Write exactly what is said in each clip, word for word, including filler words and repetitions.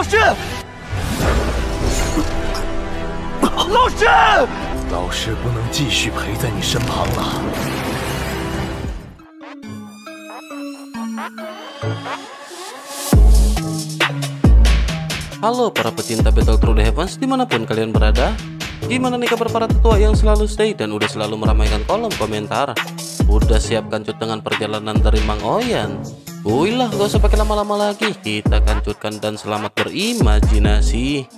师，老师，老师不能继续陪在你身旁了。Halo para pecinta Battle Through the Heavens dimanapun kalian berada. Gimana nih kabar para tetua yang selalu stay dan udah selalu meramaikan kolom komentar? Udah siap kancut dengan perjalanan dari Mang Oyan? Uilah, gak usah pakai lama-lama lagi, kita kancutkan dan selamat berimajinasi.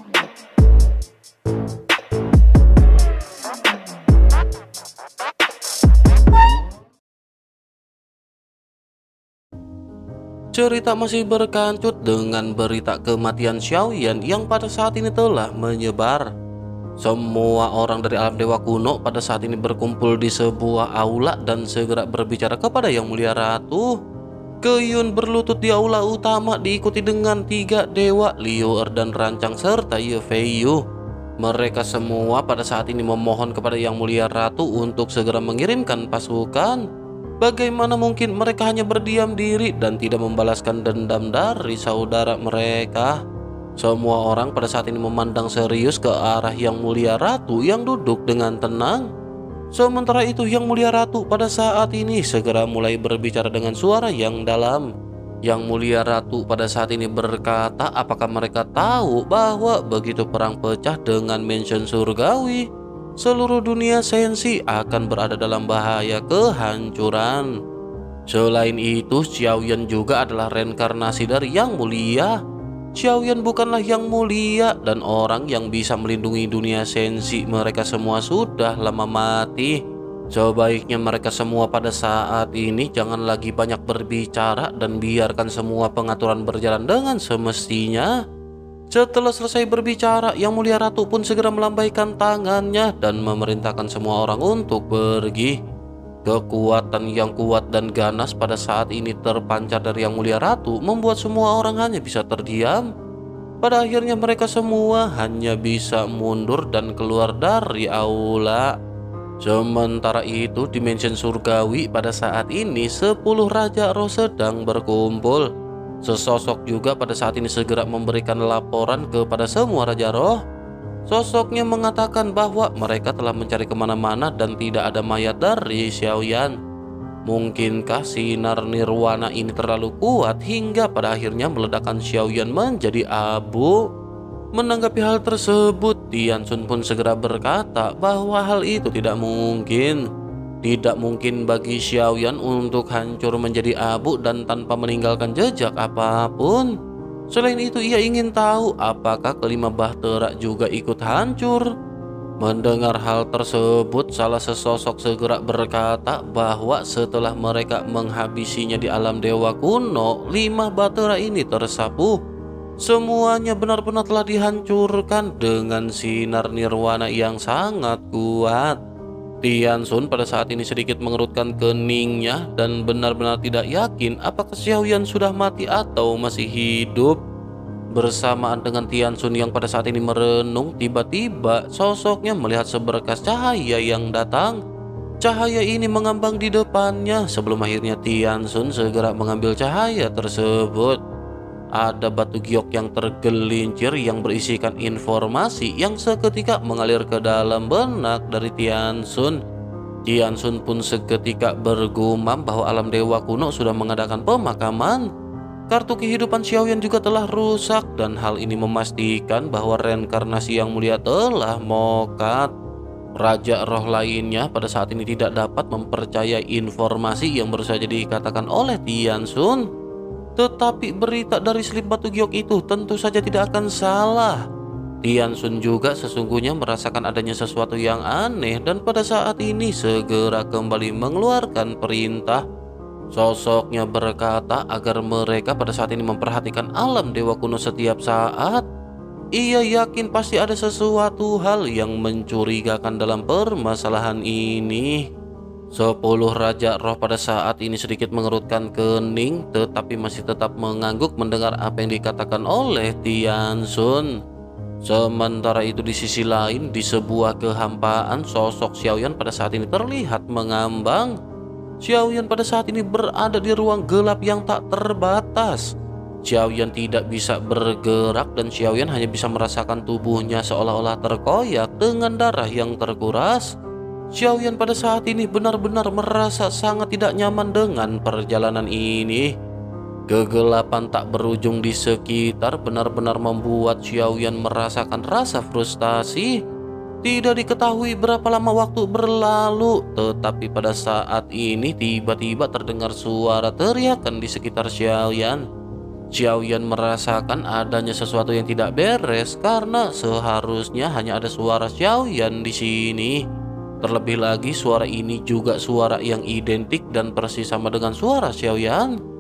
Cerita masih berkancut dengan berita kematian Xiaoyan yang pada saat ini telah menyebar. Semua orang dari alam dewa kuno pada saat ini berkumpul di sebuah aula dan segera berbicara kepada Yang Mulia Ratu. Kuyun berlutut di aula utama diikuti dengan tiga dewa, Liu Er dan Rancang serta Yu Feiyu. Mereka semua pada saat ini memohon kepada Yang Mulia Ratu untuk segera mengirimkan pasukan. Bagaimana mungkin mereka hanya berdiam diri dan tidak membalaskan dendam dari saudara mereka? Semua orang pada saat ini memandang serius ke arah Yang Mulia Ratu yang duduk dengan tenang. Sementara itu Yang Mulia Ratu pada saat ini segera mulai berbicara dengan suara yang dalam. Yang Mulia Ratu pada saat ini berkata, apakah mereka tahu bahwa begitu perang pecah dengan mansion surgawi, seluruh dunia sensi akan berada dalam bahaya kehancuran. Selain itu Xiaoyan juga adalah reinkarnasi dari Yang Mulia. Xiaoyan bukanlah yang mulia dan orang yang bisa melindungi dunia sensi. Mereka semua sudah lama mati. Sebaiknya mereka semua pada saat ini jangan lagi banyak berbicara dan biarkan semua pengaturan berjalan dengan semestinya. Setelah selesai berbicara, Yang Mulia Ratu pun segera melambaikan tangannya dan memerintahkan semua orang untuk pergi. Kekuatan yang kuat dan ganas pada saat ini terpancar dari Yang Mulia Ratu membuat semua orang hanya bisa terdiam. Pada akhirnya mereka semua hanya bisa mundur dan keluar dari aula. Sementara itu di mansion surgawi pada saat ini sepuluh raja roh sedang berkumpul. Sesosok juga pada saat ini segera memberikan laporan kepada semua raja roh. Sosoknya mengatakan bahwa mereka telah mencari kemana-mana dan tidak ada mayat dari Xiaoyan. Mungkinkah sinar nirwana ini terlalu kuat hingga pada akhirnya meledakkan Xiaoyan menjadi abu? Menanggapi hal tersebut, Tianzun pun segera berkata bahwa hal itu tidak mungkin. Tidak mungkin bagi Xiaoyan untuk hancur menjadi abu dan tanpa meninggalkan jejak apapun. Selain itu ia ingin tahu apakah kelima bahtera juga ikut hancur. Mendengar hal tersebut salah sesosok segera berkata bahwa setelah mereka menghabisinya di alam dewa kuno, lima bahtera ini tersapu. Semuanya benar-benar telah dihancurkan dengan sinar nirwana yang sangat kuat. Tianzun pada saat ini sedikit mengerutkan keningnya dan benar-benar tidak yakin apakah Xiaoyan sudah mati atau masih hidup. Bersamaan dengan Tianzun yang pada saat ini merenung, tiba-tiba sosoknya melihat seberkas cahaya yang datang. Cahaya ini mengambang di depannya sebelum akhirnya Tianzun segera mengambil cahaya tersebut. Ada batu giok yang tergelincir yang berisikan informasi yang seketika mengalir ke dalam benak dari Tianzun. Tianzun pun seketika bergumam bahwa alam dewa kuno sudah mengadakan pemakaman. Kartu kehidupan Xiaoyan juga telah rusak dan hal ini memastikan bahwa reinkarnasi Yang Mulia telah mokat. Raja roh lainnya pada saat ini tidak dapat mempercayai informasi yang baru saja dikatakan oleh Tianzun. Tetapi berita dari selip batu giok itu tentu saja tidak akan salah. Tianzun juga sesungguhnya merasakan adanya sesuatu yang aneh dan pada saat ini segera kembali mengeluarkan perintah. Sosoknya berkata agar mereka pada saat ini memperhatikan alam dewa kuno setiap saat. Ia yakin pasti ada sesuatu hal yang mencurigakan dalam permasalahan ini. Sepuluh raja roh pada saat ini sedikit mengerutkan kening, tetapi masih tetap mengangguk mendengar apa yang dikatakan oleh Tianzun. Sementara itu di sisi lain, di sebuah kehampaan, sosok Xiaoyan pada saat ini terlihat mengambang. Xiaoyan pada saat ini berada di ruang gelap yang tak terbatas. Xiaoyan tidak bisa bergerak dan Xiaoyan hanya bisa merasakan tubuhnya seolah-olah terkoyak dengan darah yang terkuras. Xiaoyan pada saat ini benar-benar merasa sangat tidak nyaman dengan perjalanan ini. Kegelapan tak berujung di sekitar benar-benar membuat Xiaoyan merasakan rasa frustasi. Tidak diketahui berapa lama waktu berlalu, tetapi pada saat ini tiba-tiba terdengar suara teriakan di sekitar Xiaoyan. Xiaoyan merasakan adanya sesuatu yang tidak beres karena seharusnya hanya ada suara Xiaoyan di sini. Terlebih lagi suara ini juga suara yang identik dan persis sama dengan suara Xiaoyan.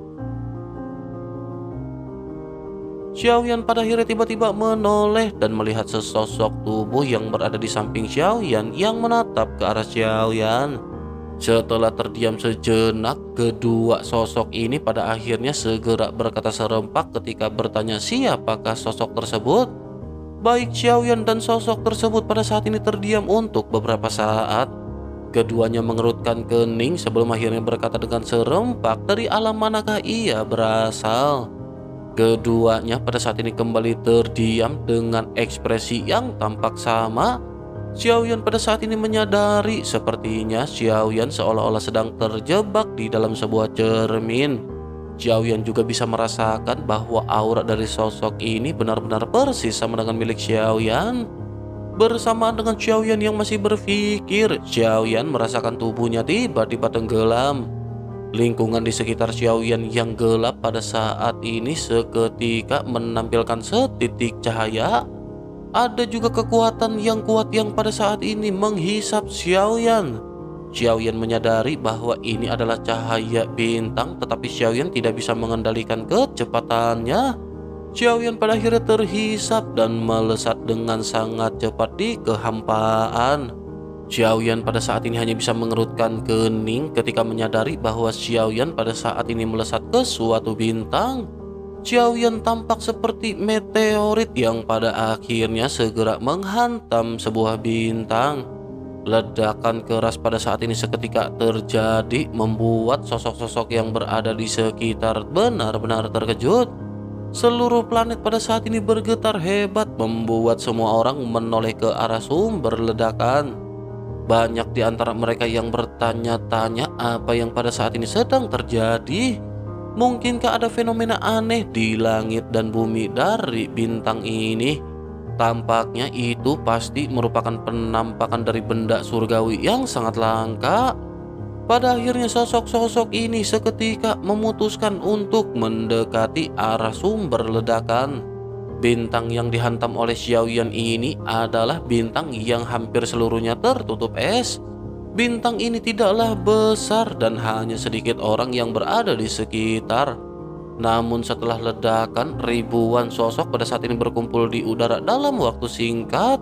Xiaoyan pada akhirnya tiba-tiba menoleh dan melihat sesosok tubuh yang berada di samping Xiaoyan yang menatap ke arah Xiaoyan. Setelah terdiam sejenak, kedua sosok ini pada akhirnya segera berkata serempak ketika bertanya siapakah sosok tersebut. Baik Xiaoyan dan sosok tersebut pada saat ini terdiam untuk beberapa saat. Keduanya mengerutkan kening sebelum akhirnya berkata dengan serempak dari alam manakah ia berasal. Keduanya pada saat ini kembali terdiam dengan ekspresi yang tampak sama. Xiaoyan pada saat ini menyadari sepertinya Xiaoyan seolah-olah sedang terjebak di dalam sebuah cermin. Xiaoyan juga bisa merasakan bahwa aura dari sosok ini benar-benar persis sama dengan milik Xiaoyan. Bersamaan dengan Xiaoyan yang masih berpikir, Xiaoyan merasakan tubuhnya tiba-tiba tenggelam. Lingkungan di sekitar Xiaoyan yang gelap pada saat ini seketika menampilkan setitik cahaya. Ada juga kekuatan yang kuat yang pada saat ini menghisap Xiaoyan. Xiaoyan menyadari bahwa ini adalah cahaya bintang, tetapi Xiaoyan tidak bisa mengendalikan kecepatannya. Xiaoyan pada akhirnya terhisap dan melesat dengan sangat cepat di kehampaan. Xiaoyan pada saat ini hanya bisa mengerutkan kening ketika menyadari bahwa Xiaoyan pada saat ini melesat ke suatu bintang. Xiaoyan tampak seperti meteorit yang pada akhirnya segera menghantam sebuah bintang. Ledakan keras pada saat ini seketika terjadi membuat sosok-sosok yang berada di sekitar benar-benar terkejut. Seluruh planet pada saat ini bergetar hebat membuat semua orang menoleh ke arah sumber ledakan. Banyak di antara mereka yang bertanya-tanya apa yang pada saat ini sedang terjadi. Mungkinkah ada fenomena aneh di langit dan bumi dari bintang ini? Tampaknya itu pasti merupakan penampakan dari benda surgawi yang sangat langka. Pada akhirnya sosok-sosok ini seketika memutuskan untuk mendekati arah sumber ledakan. Bintang yang dihantam oleh Xiaoyan ini adalah bintang yang hampir seluruhnya tertutup es. Bintang ini tidaklah besar dan hanya sedikit orang yang berada di sekitar. Namun setelah ledakan, ribuan sosok pada saat ini berkumpul di udara dalam waktu singkat.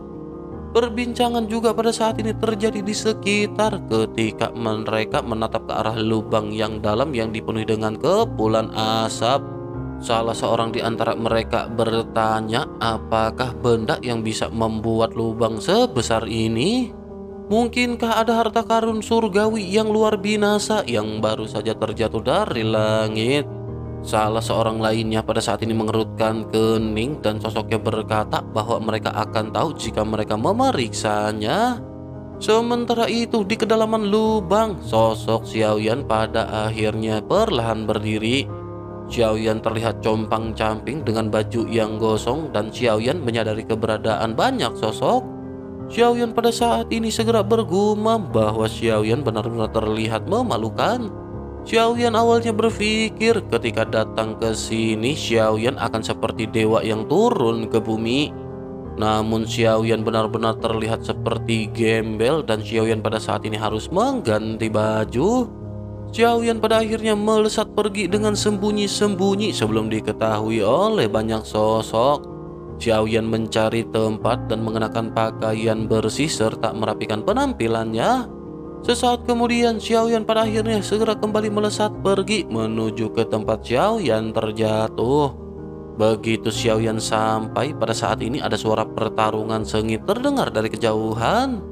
Perbincangan juga pada saat ini terjadi di sekitar ketika mereka menatap ke arah lubang yang dalam yang dipenuhi dengan kepulan asap. Salah seorang di antara mereka bertanya apakah benda yang bisa membuat lubang sebesar ini. Mungkinkah ada harta karun surgawi yang luar binasa yang baru saja terjatuh dari langit? Salah seorang lainnya pada saat ini mengerutkan kening dan sosoknya berkata bahwa mereka akan tahu jika mereka memeriksanya. Sementara itu di kedalaman lubang, sosok Xiaoyan pada akhirnya perlahan berdiri. Xiaoyan terlihat compang-camping dengan baju yang gosong dan Xiaoyan menyadari keberadaan banyak sosok. Xiaoyan pada saat ini segera bergumam bahwa Xiaoyan benar-benar terlihat memalukan. Xiaoyan awalnya berpikir ketika datang ke sini Xiaoyan akan seperti dewa yang turun ke bumi. Namun Xiaoyan benar-benar terlihat seperti gembel dan Xiaoyan pada saat ini harus mengganti baju. Xiaoyan pada akhirnya melesat pergi dengan sembunyi-sembunyi sebelum diketahui oleh banyak sosok. Xiaoyan mencari tempat dan mengenakan pakaian bersih serta merapikan penampilannya. Sesaat kemudian Xiaoyan pada akhirnya segera kembali melesat pergi menuju ke tempat Xiaoyan terjatuh. Begitu Xiaoyan sampai, pada saat ini ada suara pertarungan sengit terdengar dari kejauhan.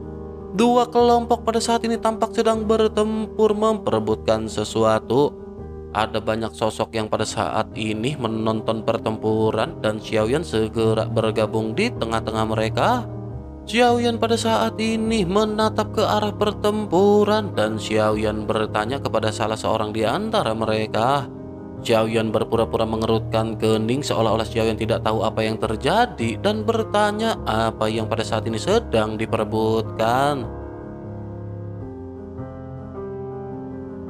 Dua kelompok pada saat ini tampak sedang bertempur memperebutkan sesuatu. Ada banyak sosok yang pada saat ini menonton pertempuran dan Xiaoyan segera bergabung di tengah-tengah mereka. Xiaoyan pada saat ini menatap ke arah pertempuran dan Xiaoyan bertanya kepada salah seorang di antara mereka. Xiaoyan berpura-pura mengerutkan kening seolah-olah Xiaoyan tidak tahu apa yang terjadi dan bertanya apa yang pada saat ini sedang diperebutkan.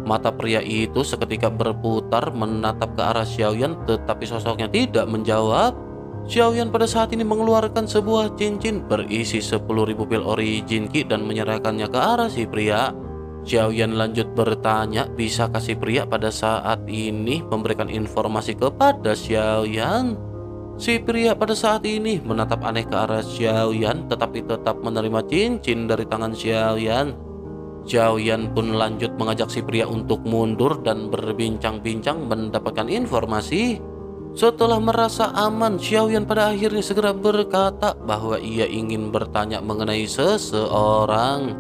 Mata pria itu seketika berputar menatap ke arah Xiaoyan, tetapi sosoknya tidak menjawab. Xiaoyan pada saat ini mengeluarkan sebuah cincin berisi sepuluh ribu pil origin ki dan menyerahkannya ke arah si pria. Xiaoyan lanjut bertanya, bisakah si pria pada saat ini memberikan informasi kepada Xiaoyan? Si pria pada saat ini menatap aneh ke arah Xiaoyan, tetapi tetap menerima cincin dari tangan Xiaoyan. Xiaoyan pun lanjut mengajak si pria untuk mundur dan berbincang-bincang mendapatkan informasi. Setelah merasa aman, Xiaoyan pada akhirnya segera berkata bahwa ia ingin bertanya mengenai seseorang.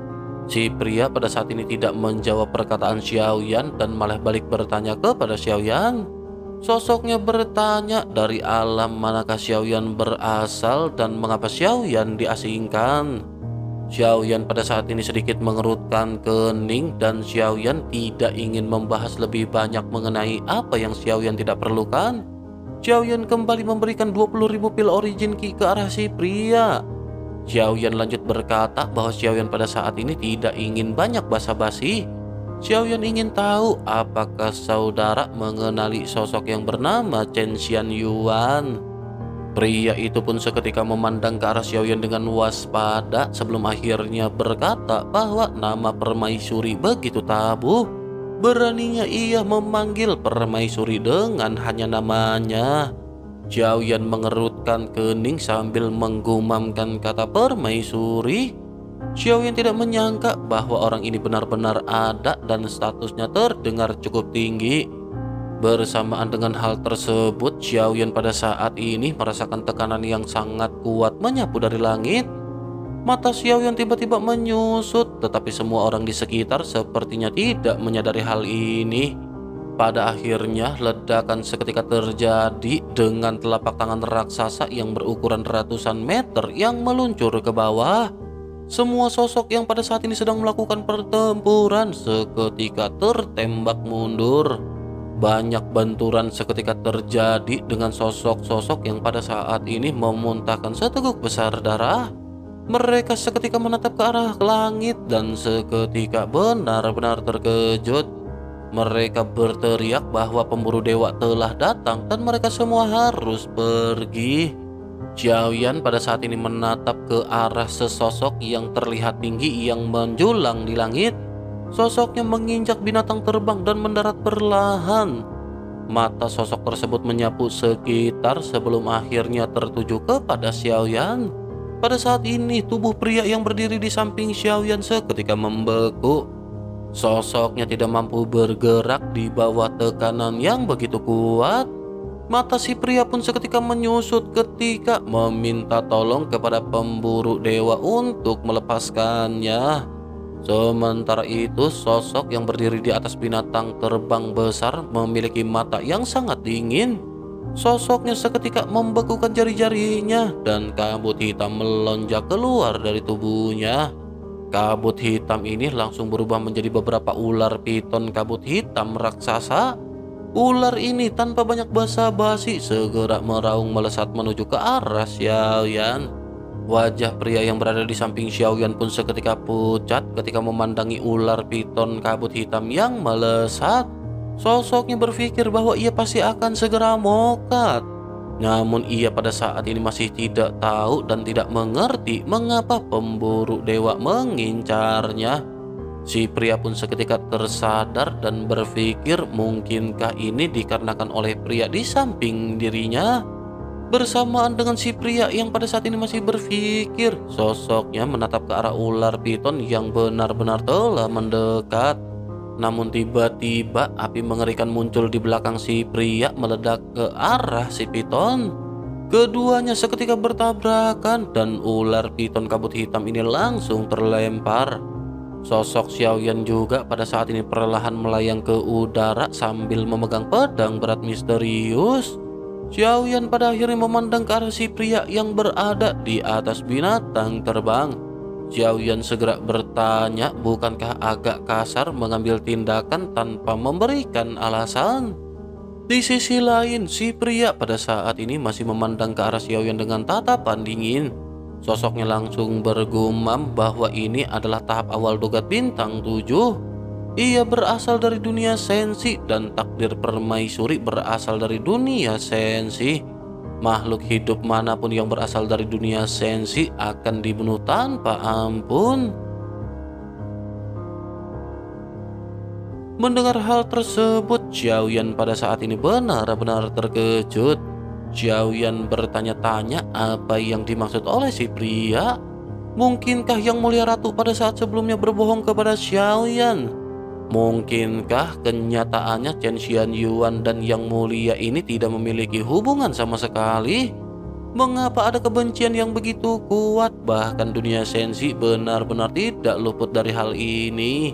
Si pria pada saat ini tidak menjawab perkataan Xiaoyan dan malah balik bertanya kepada Xiaoyan. Sosoknya bertanya dari alam manakah Xiaoyan berasal dan mengapa Xiaoyan diasingkan. Xiaoyan pada saat ini sedikit mengerutkan kening dan Xiaoyan tidak ingin membahas lebih banyak mengenai apa yang Xiaoyan tidak perlukan. Xiaoyan kembali memberikan dua puluh ribu pil origin ki ke arah si pria. Xiaoyan lanjut berkata bahwa Xiaoyan pada saat ini tidak ingin banyak basa-basi. Xiaoyan ingin tahu apakah saudara mengenali sosok yang bernama Chen Xianyuan. Pria itu pun seketika memandang ke arah Xiaoyan dengan waspada sebelum akhirnya berkata bahwa nama permaisuri begitu tabu. Beraninya ia memanggil permaisuri dengan hanya namanya. Xiaoyan mengerutkan kening sambil menggumamkan kata permaisuri. Xiaoyan tidak menyangka bahwa orang ini benar-benar ada dan statusnya terdengar cukup tinggi. Bersamaan dengan hal tersebut, Xiaoyan pada saat ini merasakan tekanan yang sangat kuat menyapu dari langit. Mata Xiaoyan tiba-tiba menyusut, tetapi semua orang di sekitar sepertinya tidak menyadari hal ini. Pada akhirnya, ledakan seketika terjadi dengan telapak tangan raksasa yang berukuran ratusan meter yang meluncur ke bawah. Semua sosok yang pada saat ini sedang melakukan pertempuran seketika tertembak mundur. Banyak benturan seketika terjadi dengan sosok-sosok yang pada saat ini memuntahkan seteguk besar darah. Mereka seketika menatap ke arah langit dan seketika benar-benar terkejut. Mereka berteriak bahwa pemburu dewa telah datang dan mereka semua harus pergi. Xiaoyan pada saat ini menatap ke arah sesosok yang terlihat tinggi yang menjulang di langit. Sosoknya menginjak binatang terbang dan mendarat perlahan. Mata sosok tersebut menyapu sekitar sebelum akhirnya tertuju kepada Xiaoyan. Pada saat ini tubuh pria yang berdiri di samping Xiaoyan seketika membeku. Sosoknya tidak mampu bergerak di bawah tekanan yang begitu kuat. Mata si pria pun seketika menyusut ketika meminta tolong kepada pemburu dewa untuk melepaskannya. Sementara itu, sosok yang berdiri di atas binatang terbang besar memiliki mata yang sangat dingin. Sosoknya seketika membekukan jari-jarinya dan kabut hitam melonjak keluar dari tubuhnya. Kabut hitam ini langsung berubah menjadi beberapa ular piton kabut hitam raksasa. Ular ini tanpa banyak basa-basi segera meraung melesat menuju ke arah Xiaoyan. Wajah pria yang berada di samping Xiaoyan pun seketika pucat ketika memandangi ular piton kabut hitam yang melesat. Sosoknya berpikir bahwa ia pasti akan segera mokat. Namun ia pada saat ini masih tidak tahu dan tidak mengerti mengapa pemburu dewa mengincarnya. Si pria pun seketika tersadar dan berpikir mungkinkah ini dikarenakan oleh pria di samping dirinya. Bersamaan dengan si pria yang pada saat ini masih berpikir, sosoknya menatap ke arah ular piton yang benar-benar telah mendekat. Namun tiba-tiba api mengerikan muncul di belakang si pria meledak ke arah si piton. Keduanya seketika bertabrakan dan ular piton kabut hitam ini langsung terlempar. Sosok Xiaoyan juga pada saat ini perlahan melayang ke udara sambil memegang pedang berat misterius. Xiaoyan pada akhirnya memandang ke arah si pria yang berada di atas binatang terbang. Xiaoyan segera bertanya, bukankah agak kasar mengambil tindakan tanpa memberikan alasan? Di sisi lain, si pria pada saat ini masih memandang ke arah Xiaoyan dengan tatapan dingin. Sosoknya langsung bergumam bahwa ini adalah tahap awal dogat bintang tujuh. Ia berasal dari dunia sensi dan takdir permaisuri berasal dari dunia sensi. Makhluk hidup manapun yang berasal dari dunia sensi akan dibunuh tanpa ampun. Mendengar hal tersebut, Xiaoyan pada saat ini benar-benar terkejut. Xiaoyan bertanya-tanya apa yang dimaksud oleh si pria. Mungkinkah yang mulia ratu pada saat sebelumnya berbohong kepada Xiaoyan? Mungkinkah kenyataannya Chen Xianyuan dan yang mulia ini tidak memiliki hubungan sama sekali? Mengapa ada kebencian yang begitu kuat? Bahkan dunia sensi benar-benar tidak luput dari hal ini.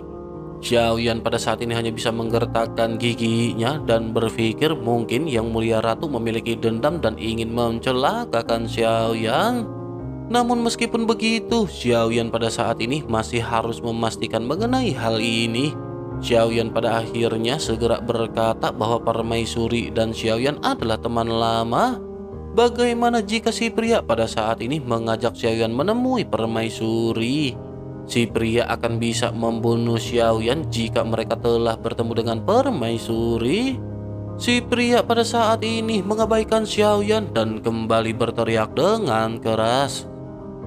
Xiaoyan pada saat ini hanya bisa menggertakkan giginya dan berpikir mungkin yang mulia ratu memiliki dendam dan ingin mencelakakan Xiaoyan. Namun meskipun begitu, Xiaoyan pada saat ini masih harus memastikan mengenai hal ini. Xiaoyan pada akhirnya segera berkata bahwa permaisuri dan Xiaoyan adalah teman lama. Bagaimana jika si pria pada saat ini mengajak Xiaoyan menemui permaisuri? Si pria akan bisa membunuh Xiaoyan jika mereka telah bertemu dengan permaisuri. Si pria pada saat ini mengabaikan Xiaoyan dan kembali berteriak dengan keras.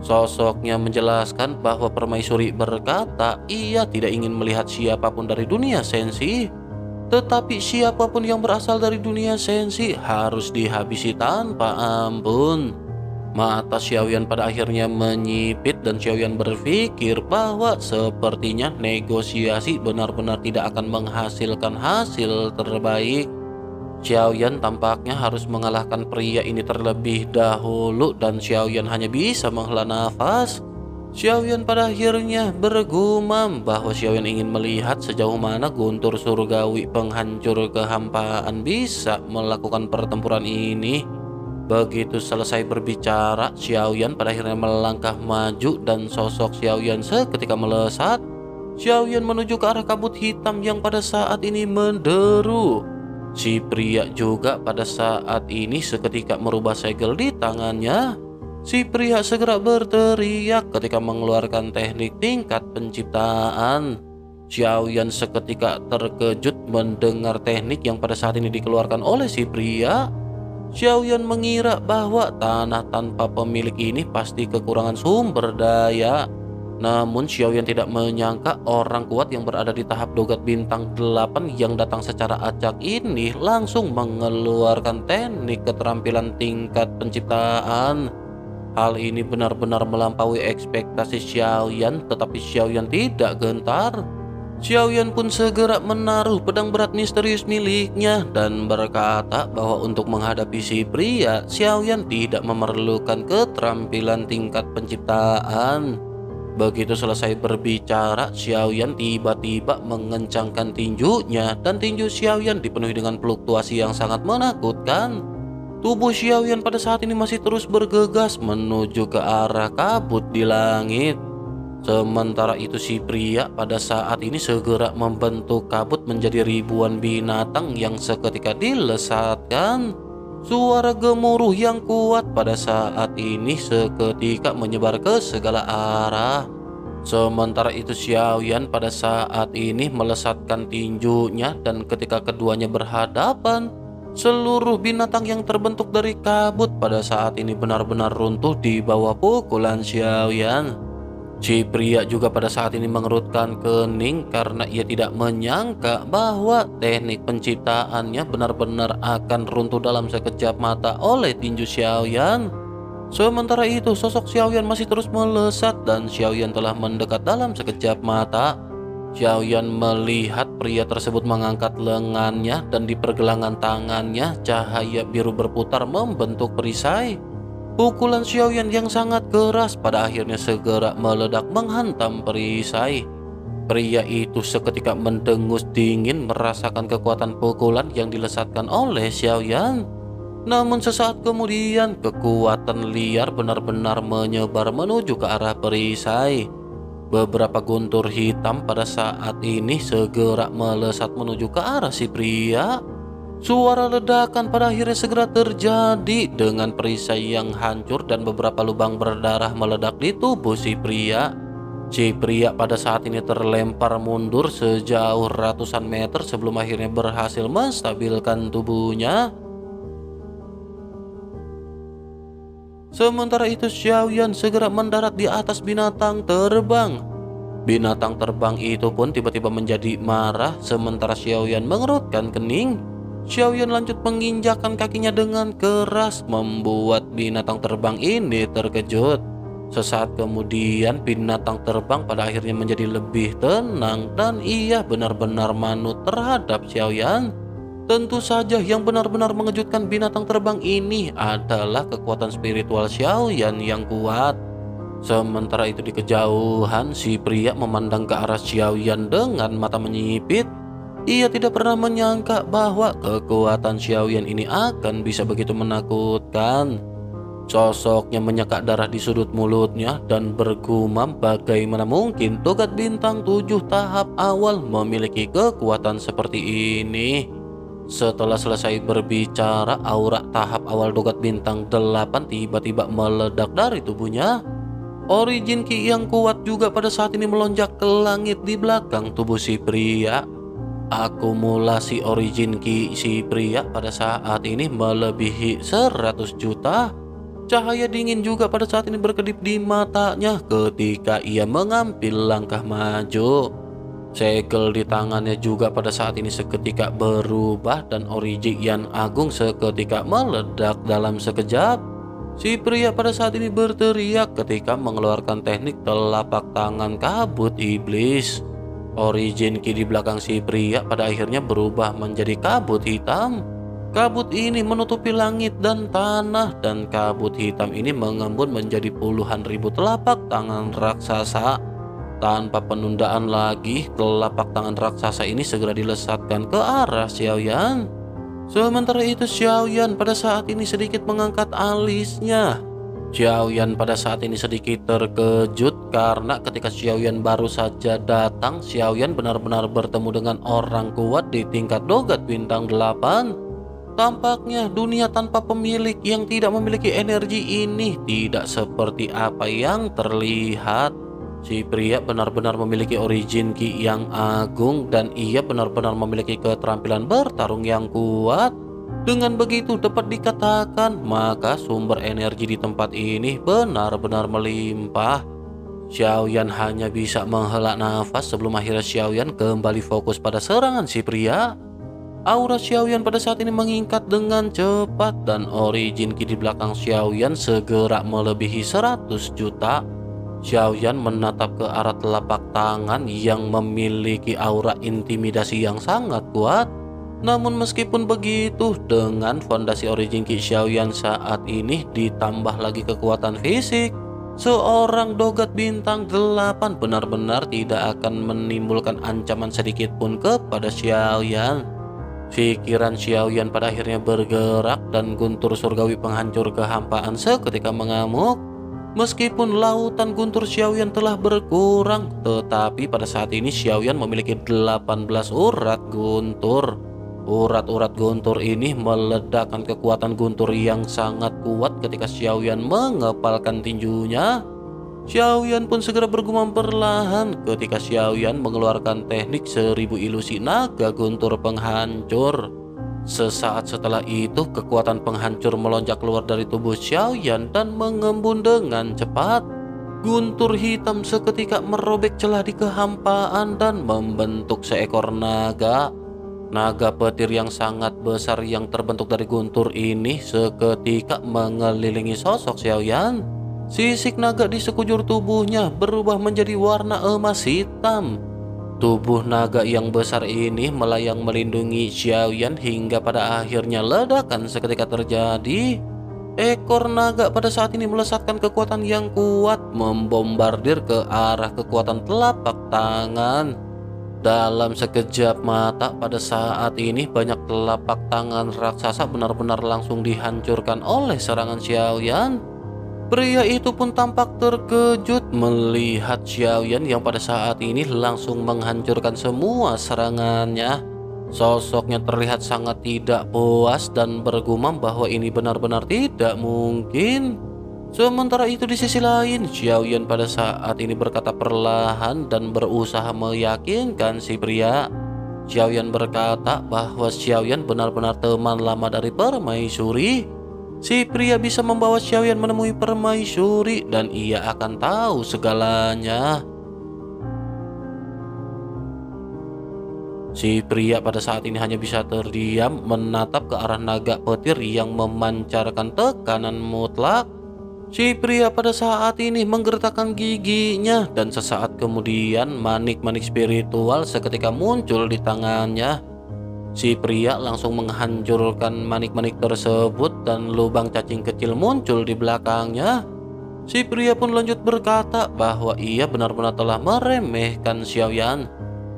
Sosoknya menjelaskan bahwa permaisuri berkata ia tidak ingin melihat siapapun dari dunia sensi. Tetapi siapapun yang berasal dari dunia sensi harus dihabisi tanpa ampun. Mata Xiaoyan pada akhirnya menyipit dan Xiaoyan berpikir bahwa sepertinya negosiasi benar-benar tidak akan menghasilkan hasil terbaik. Xiaoyan tampaknya harus mengalahkan pria ini terlebih dahulu dan Xiaoyan hanya bisa menghela nafas. Xiaoyan pada akhirnya bergumam bahwa Xiaoyan ingin melihat sejauh mana Guntur Surgawi penghancur kehampaan bisa melakukan pertempuran ini. Begitu selesai berbicara, Xiaoyan pada akhirnya melangkah maju dan sosok Xiaoyan seketika melesat. Xiaoyan menuju ke arah kabut hitam yang pada saat ini menderu. Si pria juga pada saat ini seketika merubah segel di tangannya. Si pria segera berteriak ketika mengeluarkan teknik tingkat penciptaan. Xiaoyan seketika terkejut mendengar teknik yang pada saat ini dikeluarkan oleh si pria. Xiaoyan mengira bahwa tanah tanpa pemilik ini pasti kekurangan sumber daya. Namun Xiaoyan tidak menyangka orang kuat yang berada di tahap dogat bintang delapan yang datang secara acak ini langsung mengeluarkan teknik keterampilan tingkat penciptaan. Hal ini benar-benar melampaui ekspektasi Xiaoyan, tetapi Xiaoyan tidak gentar. Xiaoyan pun segera menaruh pedang berat misterius miliknya dan berkata bahwa untuk menghadapi si pria, Xiaoyan tidak memerlukan keterampilan tingkat penciptaan. Begitu selesai berbicara, Xiaoyan tiba-tiba mengencangkan tinjunya dan tinju Xiaoyan dipenuhi dengan fluktuasi yang sangat menakutkan. Tubuh Xiaoyan pada saat ini masih terus bergegas menuju ke arah kabut di langit. Sementara itu si pria pada saat ini segera membentuk kabut menjadi ribuan binatang yang seketika dilesatkan. Suara gemuruh yang kuat pada saat ini seketika menyebar ke segala arah. Sementara itu Xiaoyan pada saat ini melesatkan tinjunya dan ketika keduanya berhadapan, seluruh binatang yang terbentuk dari kabut pada saat ini benar-benar runtuh di bawah pukulan Xiaoyan. Si pria juga pada saat ini mengerutkan kening karena ia tidak menyangka bahwa teknik penciptaannya benar-benar akan runtuh dalam sekejap mata oleh tinju Xiaoyan. Sementara itu sosok Xiaoyan masih terus melesat dan Xiaoyan telah mendekat dalam sekejap mata. Xiaoyan melihat pria tersebut mengangkat lengannya dan di pergelangan tangannya cahaya biru berputar membentuk perisai. Pukulan Xiaoyan yang sangat keras pada akhirnya segera meledak menghantam perisai. Pria itu seketika mendengus dingin merasakan kekuatan pukulan yang dilesatkan oleh Xiaoyan. Namun sesaat kemudian kekuatan liar benar-benar menyebar menuju ke arah perisai. Beberapa guntur hitam pada saat ini segera melesat menuju ke arah si pria. Suara ledakan pada akhirnya segera terjadi dengan perisai yang hancur dan beberapa lubang berdarah meledak di tubuh si pria. Si pria pada saat ini terlempar mundur sejauh ratusan meter sebelum akhirnya berhasil menstabilkan tubuhnya. Sementara itu Xiaoyan segera mendarat di atas binatang terbang. Binatang terbang itu pun tiba-tiba menjadi marah sementara Xiaoyan mengerutkan kening. Xiaoyan lanjut menginjakkan kakinya dengan keras, membuat binatang terbang ini terkejut. Sesaat kemudian binatang terbang pada akhirnya menjadi lebih tenang dan ia benar-benar manut terhadap Xiaoyan. Tentu saja yang benar-benar mengejutkan binatang terbang ini adalah kekuatan spiritual Xiaoyan yang kuat. Sementara itu di kejauhan si pria memandang ke arah Xiaoyan dengan mata menyipit. Ia tidak pernah menyangka bahwa kekuatan Xiaoyan ini akan bisa begitu menakutkan. Sosoknya menyekak darah di sudut mulutnya dan bergumam bagaimana mungkin togat bintang tujuh tahap awal memiliki kekuatan seperti ini. Setelah selesai berbicara, aura tahap awal togat bintang delapan tiba-tiba meledak dari tubuhnya. Origin Ki yang kuat juga pada saat ini melonjak ke langit di belakang tubuh si pria. Akumulasi origin ki si pria pada saat ini melebihi seratus juta. Cahaya dingin juga pada saat ini berkedip di matanya ketika ia mengambil langkah maju. Segel di tangannya juga pada saat ini seketika berubah dan origin yang agung seketika meledak dalam sekejap. Si pria pada saat ini berteriak ketika mengeluarkan teknik telapak tangan kabut iblis. Origin Ki di belakang si pria pada akhirnya berubah menjadi kabut hitam. Kabut ini menutupi langit dan tanah dan kabut hitam ini mengembun menjadi puluhan ribu telapak tangan raksasa. Tanpa penundaan lagi, telapak tangan raksasa ini segera dilesatkan ke arah Xiaoyan. Sementara itu Xiaoyan pada saat ini sedikit mengangkat alisnya. Xiaoyan pada saat ini sedikit terkejut karena ketika Xiaoyan baru saja datang, Xiaoyan benar-benar bertemu dengan orang kuat di tingkat dogat bintang delapan. Tampaknya dunia tanpa pemilik yang tidak memiliki energi ini tidak seperti apa yang terlihat. Si pria benar-benar memiliki origin ki yang agung dan ia benar-benar memiliki keterampilan bertarung yang kuat. Dengan begitu dapat dikatakan maka sumber energi di tempat ini benar-benar melimpah. Xiaoyan hanya bisa menghela nafas sebelum akhirnya Xiaoyan kembali fokus pada serangan si pria. Aura Xiaoyan pada saat ini meningkat dengan cepat dan origin ki di belakang Xiaoyan segera melebihi seratus juta. Xiaoyan menatap ke arah telapak tangan yang memiliki aura intimidasi yang sangat kuat. Namun meskipun begitu, dengan fondasi origin Ki Xiaoyan saat ini ditambah lagi kekuatan fisik, seorang dogat bintang delapan benar-benar tidak akan menimbulkan ancaman sedikit pun kepada Xiaoyan. Pikiran Xiaoyan pada akhirnya bergerak dan Guntur Surgawi penghancur kehampaan seketika mengamuk. Meskipun lautan guntur Xiaoyan telah berkurang, tetapi pada saat ini Xiaoyan memiliki delapan belas urat guntur. Urat-urat guntur ini meledakkan kekuatan guntur yang sangat kuat ketika Xiaoyan mengepalkan tinjunya. Xiaoyan pun segera bergumam perlahan ketika Xiaoyan mengeluarkan teknik seribu ilusi naga guntur penghancur. Sesaat setelah itu kekuatan penghancur melonjak keluar dari tubuh Xiaoyan dan mengembun dengan cepat. Guntur hitam seketika merobek celah di kehampaan dan membentuk seekor naga. Naga petir yang sangat besar yang terbentuk dari guntur ini seketika mengelilingi sosok Xiaoyan. Sisik naga di sekujur tubuhnya berubah menjadi warna emas hitam. Tubuh naga yang besar ini melayang melindungi Xiaoyan hingga pada akhirnya ledakan seketika terjadi. Ekor naga pada saat ini melesatkan kekuatan yang kuat, membombardir ke arah kekuatan telapak tangan. Dalam sekejap mata pada saat ini banyak telapak tangan raksasa benar-benar langsung dihancurkan oleh serangan Xiaoyan. Pria itu pun tampak terkejut melihat Xiaoyan yang pada saat ini langsung menghancurkan semua serangannya. Sosoknya terlihat sangat tidak puas dan bergumam bahwa ini benar-benar tidak mungkin. Sementara itu di sisi lain, Xiaoyan pada saat ini berkata perlahan dan berusaha meyakinkan si pria. Xiaoyan berkata bahwa Xiaoyan benar-benar teman lama dari permaisuri. Si pria bisa membawa Xiaoyan menemui permaisuri dan ia akan tahu segalanya. Si pria pada saat ini hanya bisa terdiam menatap ke arah naga petir yang memancarkan tekanan mutlak. Si pria pada saat ini menggertakkan giginya dan sesaat kemudian manik-manik spiritual seketika muncul di tangannya. Si pria langsung menghancurkan manik-manik tersebut dan lubang cacing kecil muncul di belakangnya. Si pria pun lanjut berkata bahwa ia benar-benar telah meremehkan Xiaoyan.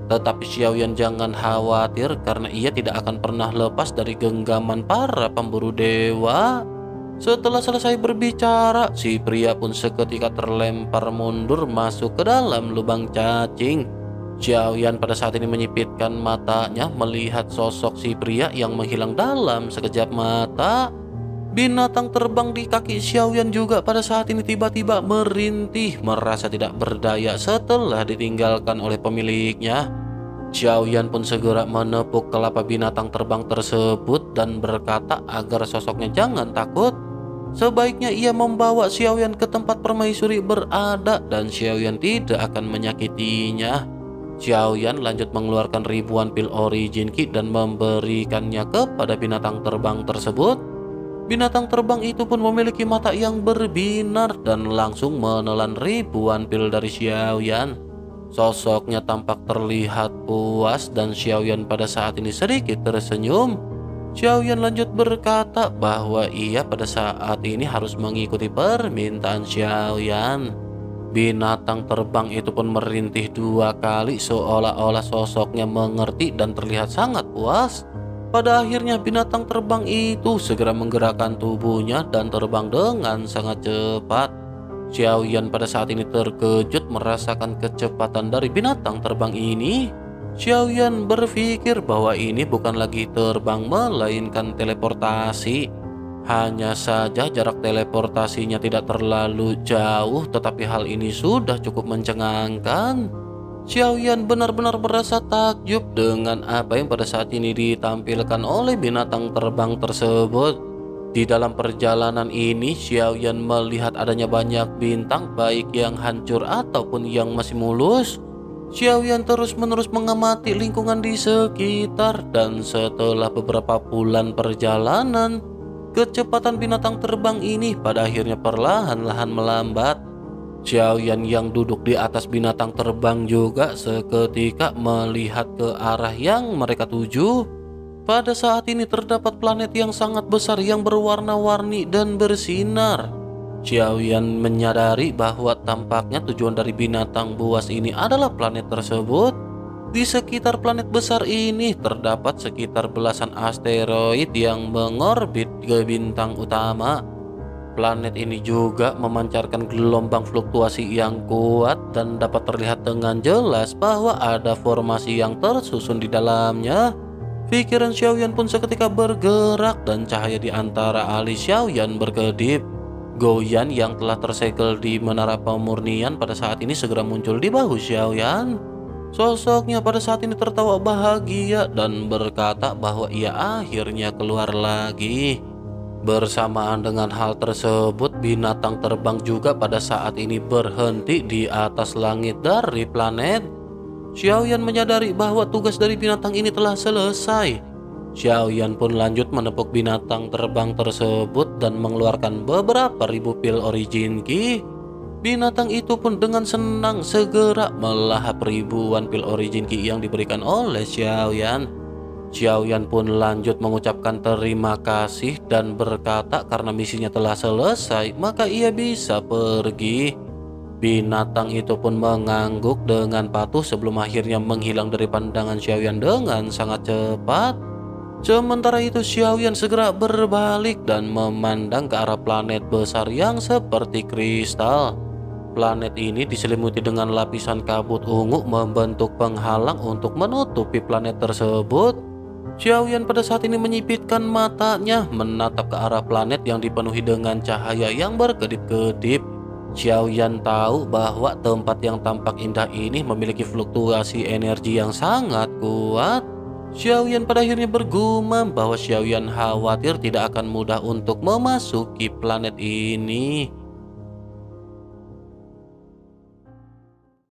Tetapi Xiaoyan jangan khawatir karena ia tidak akan pernah lepas dari genggaman para pemburu dewa. Setelah selesai berbicara, si pria pun seketika terlempar mundur masuk ke dalam lubang cacing. Xiaoyan pada saat ini menyipitkan matanya melihat sosok si pria yang menghilang dalam sekejap mata. Binatang terbang di kaki Xiaoyan juga pada saat ini tiba-tiba merintih, merasa tidak berdaya setelah ditinggalkan oleh pemiliknya. Xiaoyan pun segera menepuk kelapa binatang terbang tersebut dan berkata agar sosoknya jangan takut. Sebaiknya ia membawa Xiaoyan ke tempat permaisuri berada dan Xiaoyan tidak akan menyakitinya. Xiaoyan lanjut mengeluarkan ribuan pil origin ki dan memberikannya kepada binatang terbang tersebut. Binatang terbang itu pun memiliki mata yang berbinar dan langsung menelan ribuan pil dari Xiaoyan. Sosoknya tampak terlihat puas dan Xiaoyan pada saat ini sedikit tersenyum. Xiaoyan lanjut berkata bahwa ia pada saat ini harus mengikuti permintaan Xiaoyan. Binatang terbang itu pun merintih dua kali seolah-olah sosoknya mengerti dan terlihat sangat puas. Pada akhirnya binatang terbang itu segera menggerakkan tubuhnya dan terbang dengan sangat cepat. Xiaoyan pada saat ini terkejut merasakan kecepatan dari binatang terbang ini. Xiaoyan berpikir bahwa ini bukan lagi terbang melainkan teleportasi. Hanya saja jarak teleportasinya tidak terlalu jauh, tetapi hal ini sudah cukup mencengangkan. Xiaoyan benar-benar merasa takjub dengan apa yang pada saat ini ditampilkan oleh binatang terbang tersebut. Di dalam perjalanan ini, Xiaoyan melihat adanya banyak bintang, baik yang hancur ataupun yang masih mulus. Xiaoyan terus-menerus mengamati lingkungan di sekitar dan setelah beberapa bulan perjalanan, kecepatan binatang terbang ini pada akhirnya perlahan-lahan melambat. Xiaoyan yang duduk di atas binatang terbang juga seketika melihat ke arah yang mereka tuju. Pada saat ini terdapat planet yang sangat besar yang berwarna-warni dan bersinar. Xiaoyan menyadari bahwa tampaknya tujuan dari binatang buas ini adalah planet tersebut. Di sekitar planet besar ini terdapat sekitar belasan asteroid yang mengorbit ke bintang utama. Planet ini juga memancarkan gelombang fluktuasi yang kuat dan dapat terlihat dengan jelas bahwa ada formasi yang tersusun di dalamnya. Pikiran Xiaoyan pun seketika bergerak dan cahaya di antara alis Xiaoyan berkedip. Gou Yan yang telah tersegel di menara pemurnian pada saat ini segera muncul di bahu Xiaoyan. Sosoknya pada saat ini tertawa bahagia dan berkata bahwa ia akhirnya keluar lagi. Bersamaan dengan hal tersebut, binatang terbang juga pada saat ini berhenti di atas langit dari planet. Xiaoyan menyadari bahwa tugas dari binatang ini telah selesai. Xiaoyan pun lanjut menepuk binatang terbang tersebut dan mengeluarkan beberapa ribu pil origin ki. Binatang itu pun dengan senang segera melahap ribuan pil origin ki yang diberikan oleh Xiaoyan. Xiaoyan pun lanjut mengucapkan terima kasih dan berkata karena misinya telah selesai, maka ia bisa pergi. Binatang itu pun mengangguk dengan patuh sebelum akhirnya menghilang dari pandangan Xiaoyan dengan sangat cepat. Sementara itu Xiaoyan segera berbalik dan memandang ke arah planet besar yang seperti kristal. Planet ini diselimuti dengan lapisan kabut ungu membentuk penghalang untuk menutupi planet tersebut. Xiaoyan pada saat ini menyipitkan matanya menatap ke arah planet yang dipenuhi dengan cahaya yang berkedip-kedip. Xiaoyan tahu bahwa tempat yang tampak indah ini memiliki fluktuasi energi yang sangat kuat. Xiaoyan pada akhirnya bergumam bahwa Xiaoyan khawatir tidak akan mudah untuk memasuki planet ini.